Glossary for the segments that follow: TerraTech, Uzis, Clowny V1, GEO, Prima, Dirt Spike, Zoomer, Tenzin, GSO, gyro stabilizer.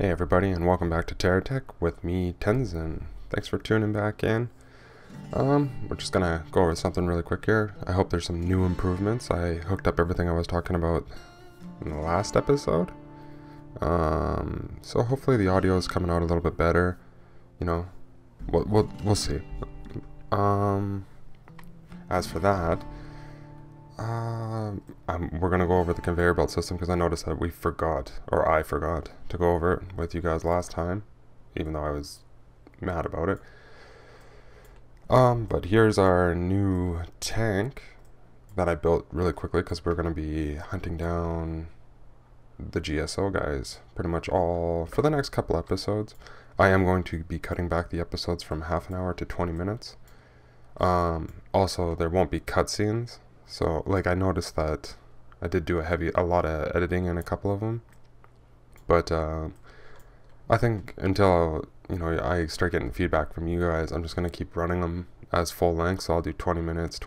Hey everybody, and welcome back to TerraTech with me, Tenzin. Thanks for tuning back in. We're just gonna go over something really quick here. I hope there's some new improvements. I hooked up everything I was talking about in the last episode. So hopefully the audio is coming out a little bit better. You know, we'll see. As for that, we're going to go over the conveyor belt system because I noticed that I forgot to go over it with you guys last time, even though I was mad about it. But here's our new tank that I built really quickly because we're going to be hunting down the GSO guys pretty much all for the next couple episodes. I am going to be cutting back the episodes from half an hour to 20 minutes. Also, there won't be cutscenes. So, like, I noticed that I did do a lot of editing in a couple of them, but I think until, you know, I start getting feedback from you guys, I'm just going to keep running them as full length. So I'll do 20 minutes,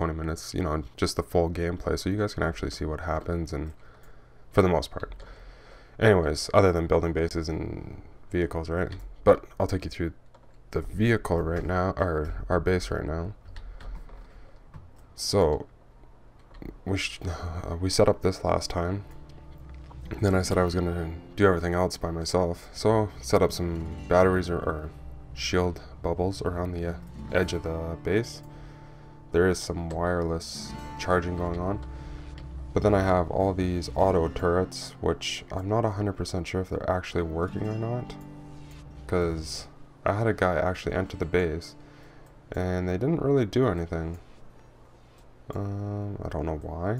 you know, just the full gameplay, so you guys can actually see what happens, and for the most part. Anyways, other than building bases and vehicles, right? But I'll take you through the vehicle right now, or our base right now. So we set up this last time, and then I said I was going to do everything else by myself, so set up some batteries or shield bubbles around the edge of the base. There is some wireless charging going on, but then I have all these auto turrets, which I'm not 100% sure if they're actually working or not, because I had a guy actually enter the base and they didn't really do anything. I don't know why.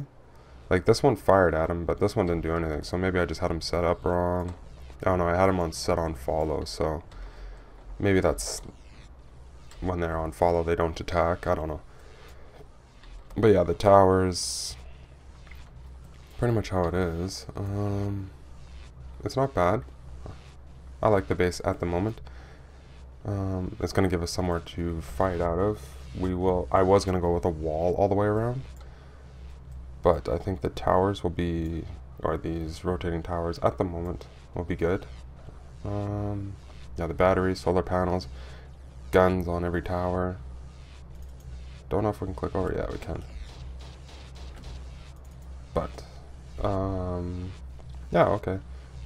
Like, this one fired at him, but this one didn't do anything, so maybe I just had him set up wrong. I don't know, I had him on set on follow, so maybe that's when they're on follow they don't attack, I don't know. But yeah, the towers, pretty much how it is. It's not bad. I like the base at the moment. It's going to give us somewhere to fight out of. I was going to go with a wall all the way around, but I think the towers will be, or these rotating towers at the moment will be good. Yeah, the batteries, solar panels, guns on every tower. Don't know if we can click over. Yeah, we can. But yeah, okay.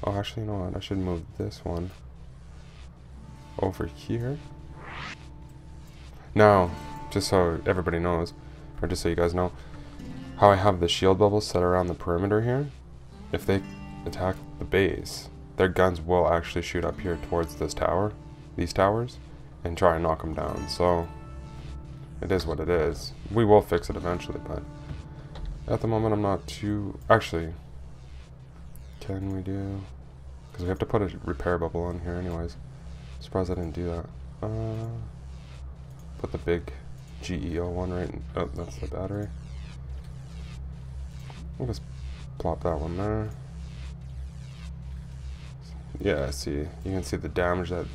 Oh, actually, you know what? I should move this one over here. Now, just so everybody knows, or just so you guys know, how I have the shield bubbles set around the perimeter here. If they attack the base, their guns will actually shoot up here towards this tower, these towers, and try and knock them down. So, it is what it is. We will fix it eventually, but at the moment I'm not too... Actually, can we do... Because we have to put a repair bubble on here anyways. I'm surprised I didn't do that. Put the big GEO one right in. Oh, that's the battery. We'll just plop that one there. Yeah, see, you can see the damage that...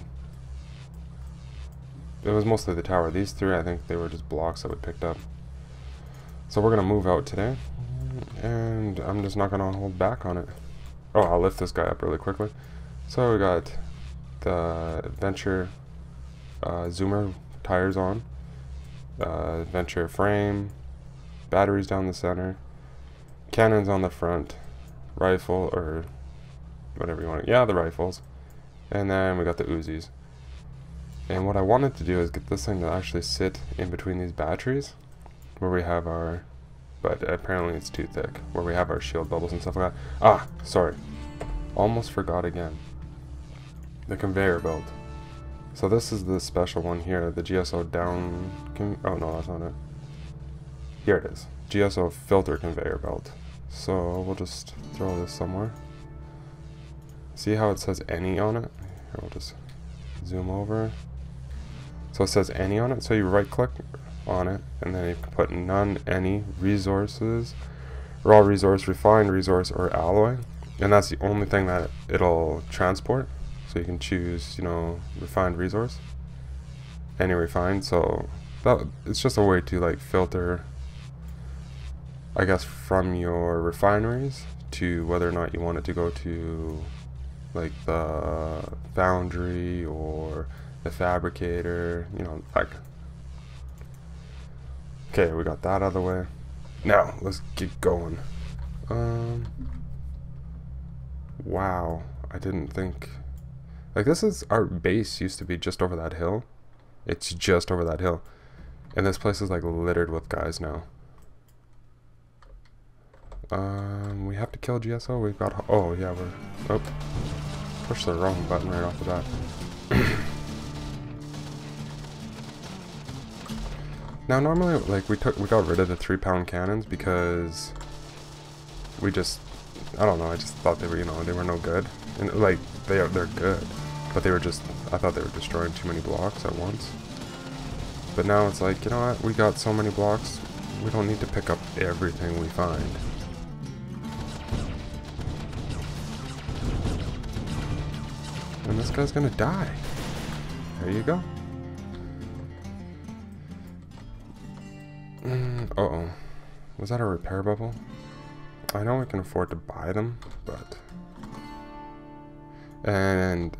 It was mostly the tower. These three, I think they were just blocks that we picked up. So we're going to move out today, and I'm just not going to hold back on it. Oh, I'll lift this guy up really quickly. So we got the Adventure Zoomer tires on, Adventure frame, batteries down the center, cannons on the front, rifle, or whatever you want to, yeah, the rifles, and then we got the Uzis. And what I wanted to do is get this thing to actually sit in between these batteries, where we have our, but apparently it's too thick, where we have our shield bubbles and stuff like that. Ah, sorry, almost forgot again, the conveyor belt. So this is the special one here, the GSO down, oh no, that's not it. Here it is, GSO filter conveyor belt. So we'll just throw this somewhere. See how it says any on it? Here, we'll just zoom over. So it says any on it, so you right click on it, and then you can put none, any, resources, raw resource, refined resource, or alloy. And that's the only thing that it'll transport. So you can choose, you know, refined resource, any refined. So that, it's just a way to like filter, I guess, from your refineries to whether or not you want it to go to like the foundry or the fabricator, you know, like. Okay, we got that out of the way. Now let's keep going. Wow, I didn't think, like, this is our base. Used to be just over that hill. It's just over that hill, and this place is like littered with guys now. We have to kill GSO. We've got, oh yeah, we're, oh, push the wrong button right off the bat. Now normally, like, we got rid of the 3-pound cannons because we just, I don't know, I just thought they were, you know, they were no good, and like they're good, but they were just, I thought they were destroying too many blocks at once. But now it's like, you know what, we got so many blocks, we don't need to pick up everything we find. And this guy's gonna die. There you go. Uh-oh. Was that a repair bubble? I know we can afford to buy them, but... And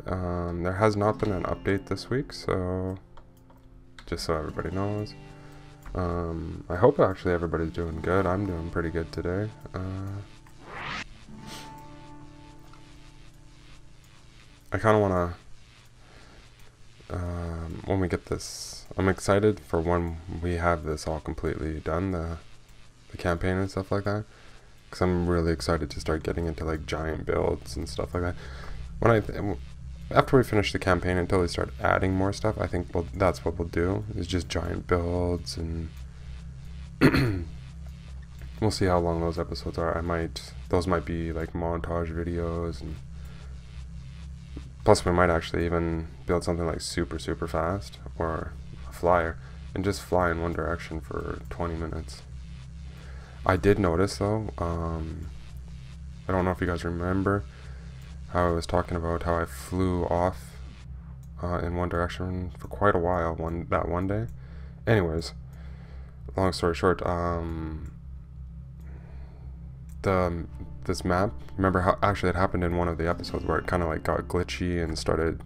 there has not been an update this week, so... Just so everybody knows. I hope actually everybody's doing good. I'm doing pretty good today. I kind of want to... when we get this... I'm excited for when we have this all completely done, the campaign and stuff like that. Because I'm really excited to start getting into like giant builds and stuff like that. When after we finish the campaign, until we start adding more stuff, I think that's what we'll do, is just giant builds, and we'll see how long those episodes are. Those might be like montage videos, and plus we might actually even build something like super, super fast, or a flyer, and just fly in one direction for 20 minutes. I did notice though, I don't know if you guys remember how I was talking about how I flew off in one direction for quite a while that one day. Anyways, long story short, this map, remember how actually it happened in one of the episodes where it kind of like got glitchy and started,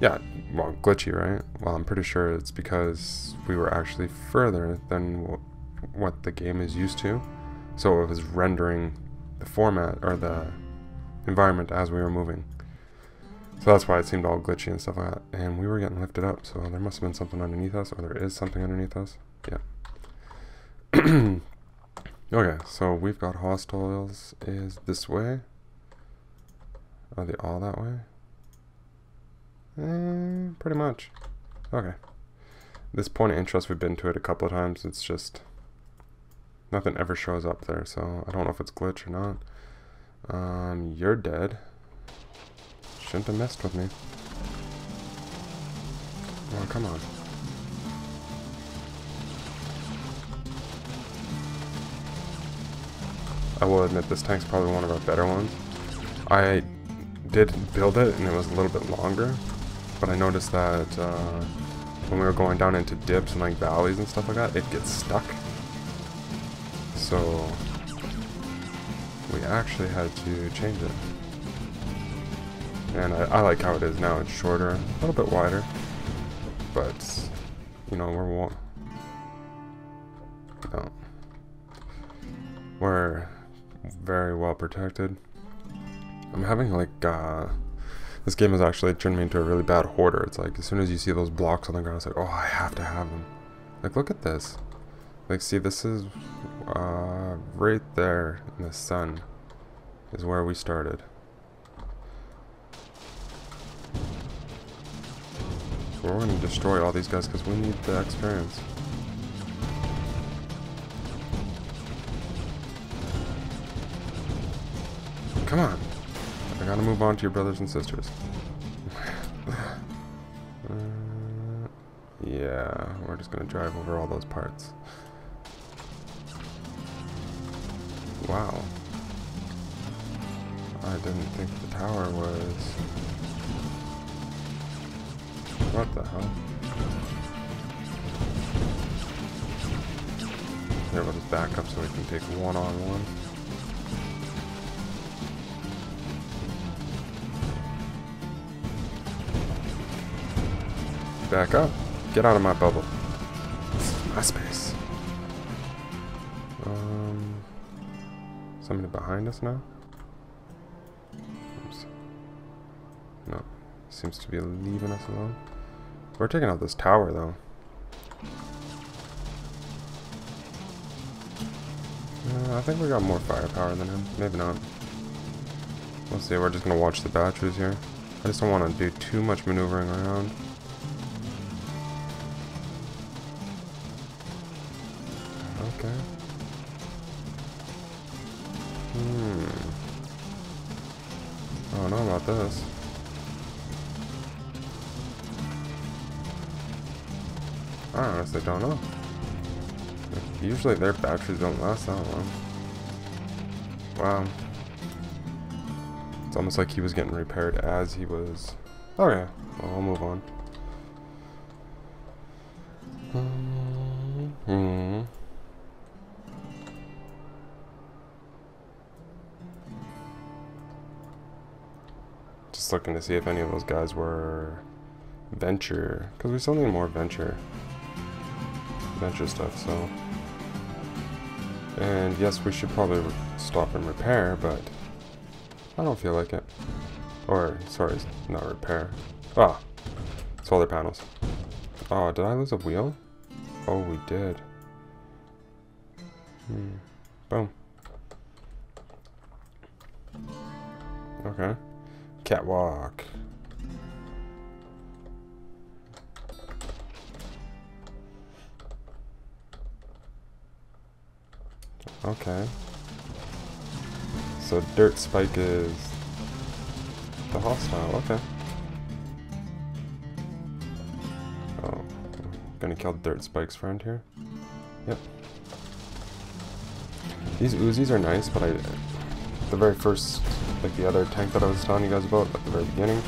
yeah, well, glitchy, right? Well, I'm pretty sure it's because we were actually further than what the game is used to, so it was rendering the format or the environment as we were moving, so that's why it seemed all glitchy and stuff like that. And we were getting lifted up, so there must have been something underneath us, or there is something underneath us. Yeah. Okay, so we've got hostiles. Is this way? Are they all that way? Pretty much. Okay, this point of interest, we've been to it a couple of times. It's just nothing ever shows up there, so I don't know if it's glitch or not. You're dead. Shouldn't have messed with me. Oh, come on. I will admit, this tank's probably one of our better ones. I did build it, and it was a little bit longer, but I noticed that when we were going down into dips and like valleys and stuff like that, it gets stuck. So... we actually had to change it. And I like how it is now. It's shorter, a little bit wider, but you know, we're very well protected. I'm having like this game has actually turned me into a really bad hoarder. It's like as soon as you see those blocks on the ground, it's like, oh, I have to have them. Like, look at this. Like, see, this is right there in the sun is where we started. So we're going to destroy all these guys because we need the experience. Come on. I gotta move on to your brothers and sisters. Yeah, we're just going to drive over all those parts. Wow. I didn't think the tower was... What the hell? There, we'll just back up so we can take one-on-one. back up. Get out of my bubble. This is my space. Somebody behind us now? Oops. No. Seems to be leaving us alone. We're taking out this tower, though. I think we got more firepower than him. Maybe not. We'll see. We're just going to watch the batteries here. I just don't want to do too much maneuvering around. Okay. I don't know about this. I honestly don't know. Usually their batteries don't last that long. Wow. It's almost like he was getting repaired as he was... Okay, well, I'll move on. Just looking to see if any of those guys were... Venture. Because we still need more Venture. Venture stuff, so... And yes, we should probably stop and repair, but I don't feel like it. Or, sorry, not repair. Ah! Solar panels. Oh, did I lose a wheel? Oh, we did. Boom. Okay. Catwalk. Okay. So Dirt Spike is the hostile, okay. Oh, gonna kill Dirt Spike's friend here. Yep. These Uzis are nice, but the very first, like the other tank that I was telling you guys about at the very beginning,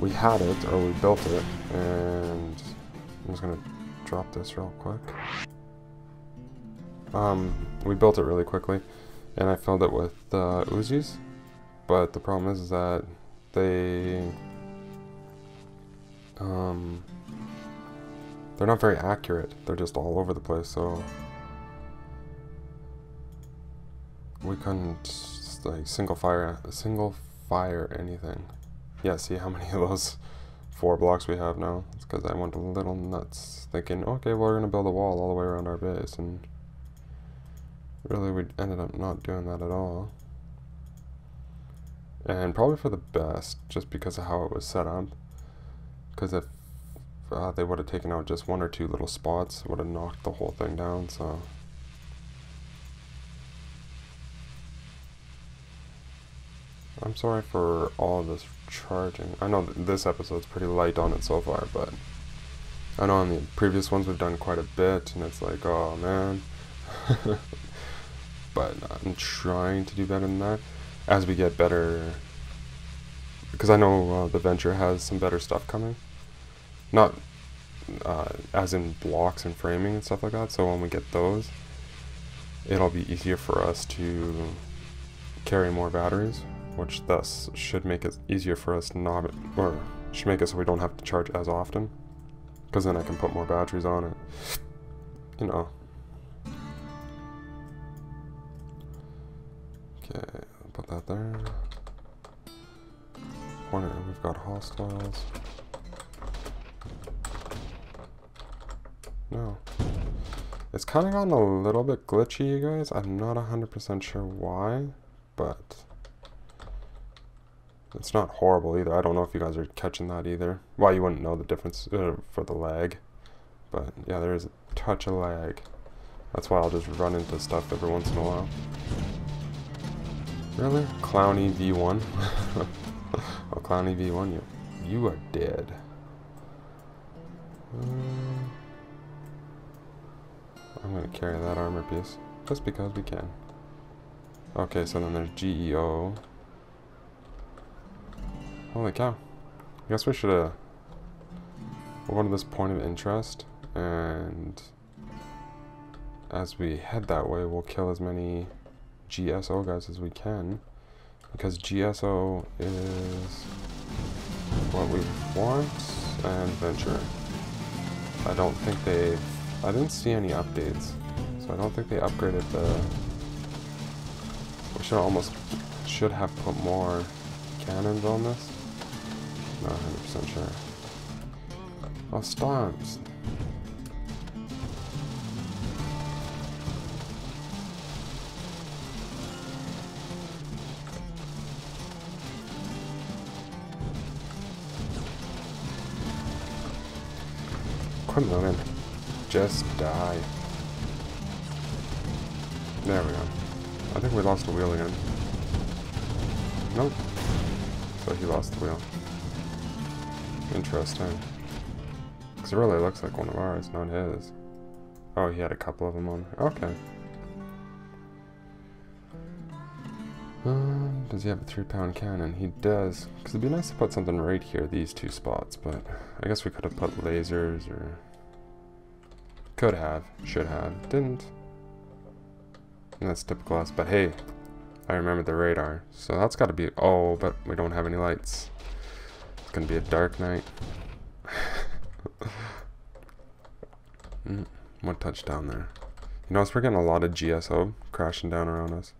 we had it, or we built it, and I'm just gonna drop this real quick. We built it really quickly, and I filled it with Uzis, but the problem is that they're not very accurate. They're just all over the place, so we couldn't like single fire anything. Yeah, see how many of those 4 blocks we have now? It's because I went a little nuts, thinking, okay, well, we're gonna build a wall all the way around our base, and really, we ended up not doing that at all. And probably for the best, just because of how it was set up. Because if they would have taken out just 1 or 2 little spots, it would have knocked the whole thing down, so... I'm sorry for all this charging. I know this episode's pretty light on it so far, but... I know in the previous ones we've done quite a bit, and it's like, oh man... But I'm trying to do better than that as we get better, because I know the Venture has some better stuff coming, not as in blocks and framing and stuff like that, so when we get those, it'll be easier for us to carry more batteries, which thus should make it easier for us not, or should make it so we don't have to charge as often, because then I can put more batteries on it, you know. Okay, I'll put that there. Corner, we've got hostiles. No. It's kind of gotten a little bit glitchy, you guys. I'm not 100% sure why, but... It's not horrible either. I don't know if you guys are catching that either. Well, you wouldn't know the difference for the lag. But, yeah, there is a touch of lag. That's why I'll just run into stuff every once in a while. Really? Clowny V1? Oh, Clowny V1, you are dead. I'm gonna carry that armor piece, just because we can. Okay, so then there's GEO. Holy cow. I guess we should we'll go to this point of interest, and as we head that way, we'll kill as many GSO guys as we can, because GSO is what we want. and Venture. I don't think they... I didn't see any updates, so I don't think they upgraded the... We should almost... should have put more cannons on this. Not 100% sure. Oh, storms! Come on in. Just die. There we go. I think we lost the wheel again. Nope. So he lost the wheel. Interesting. Because it really looks like one of ours, not his. Oh, he had a couple of them on. Okay. Does he have a 3-pound cannon? He does. Because it'd be nice to put something right here, these two spots, but I guess we could have put lasers or... Could have. Should have. Didn't. And that's typical us, but hey. I remember the radar, so that's gotta be... Oh, but we don't have any lights. It's gonna be a dark night. What touched down there? You notice we're getting a lot of GSO crashing down around us.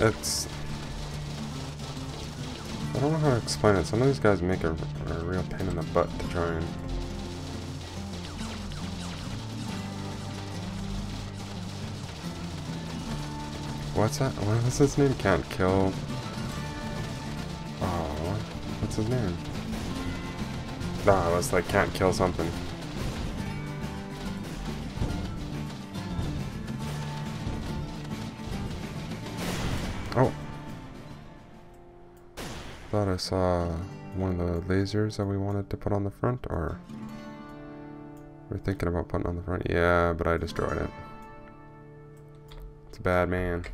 It's... I don't know how to explain it. Some of these guys make a real pain in the butt to try and... What's that? What's his name? Can't kill... Oh, what's his name? Nah, it was like can't kill something. I thought I saw one of the lasers that we wanted to put on the front, or we're thinking about putting on the front. Yeah, but I destroyed it. It's a bad man.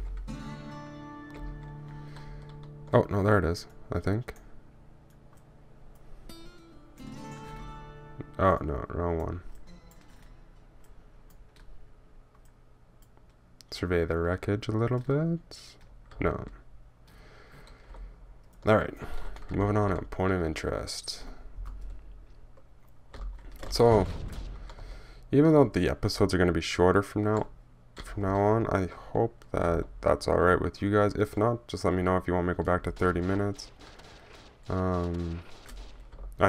Oh, no, there it is, I think. Oh, no, wrong one. Survey the wreckage a little bit. No. Alright, moving on at point of interest. So, even though the episodes are going to be shorter from now on, I hope that that's alright with you guys. If not, just let me know if you want me to go back to 30 minutes. I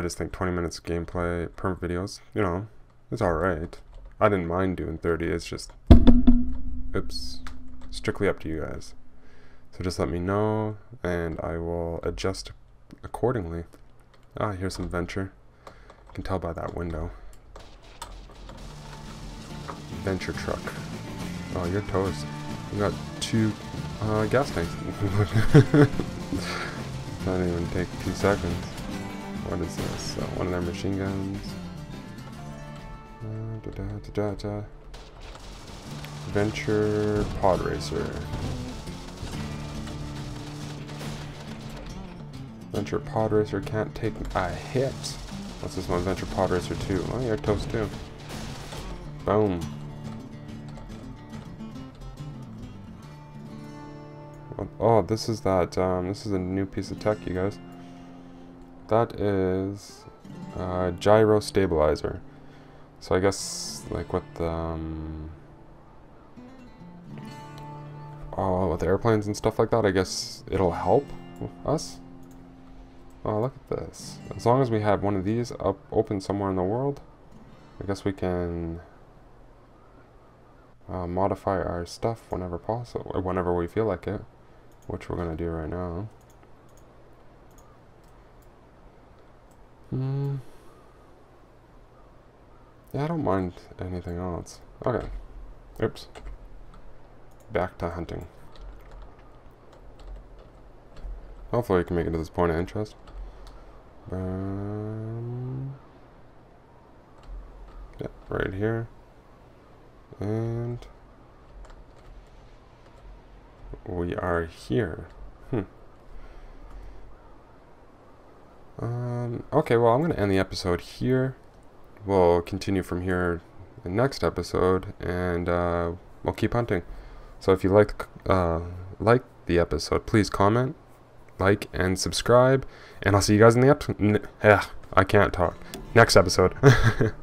just think 20 minutes of gameplay per videos, you know, it's alright. I didn't mind doing 30, it's just, oops, strictly up to you guys. So just let me know, and I will adjust accordingly. Ah, here's some Venture. You can tell by that window. Venture truck. Oh, you're toast. You got 2 gas tanks. Doesn't even take 2 seconds. What is this? One of their machine guns. Venture pod racer. Venture pod racer can't take a hit. What's this one? Venture pod racer 2. Oh, you're toast too. Boom. Oh, this is that. This is a new piece of tech, you guys. That is gyro stabilizer. So I guess like with with airplanes and stuff like that. I guess it'll help us. Oh, look at this. As long as we have one of these up open somewhere in the world, I guess we can modify our stuff whenever possible, or whenever we feel like it, which we're going to do right now. Yeah, I don't mind anything else. Okay. Oops. Back to hunting. Hopefully we can make it to this point of interest. Yeah, right here. And we are here. Okay, well, I'm going to end the episode here. We'll continue from here in the next episode, and we'll keep hunting. So if you like the episode, please comment, like, and subscribe, and I'll see you guys in the next episode.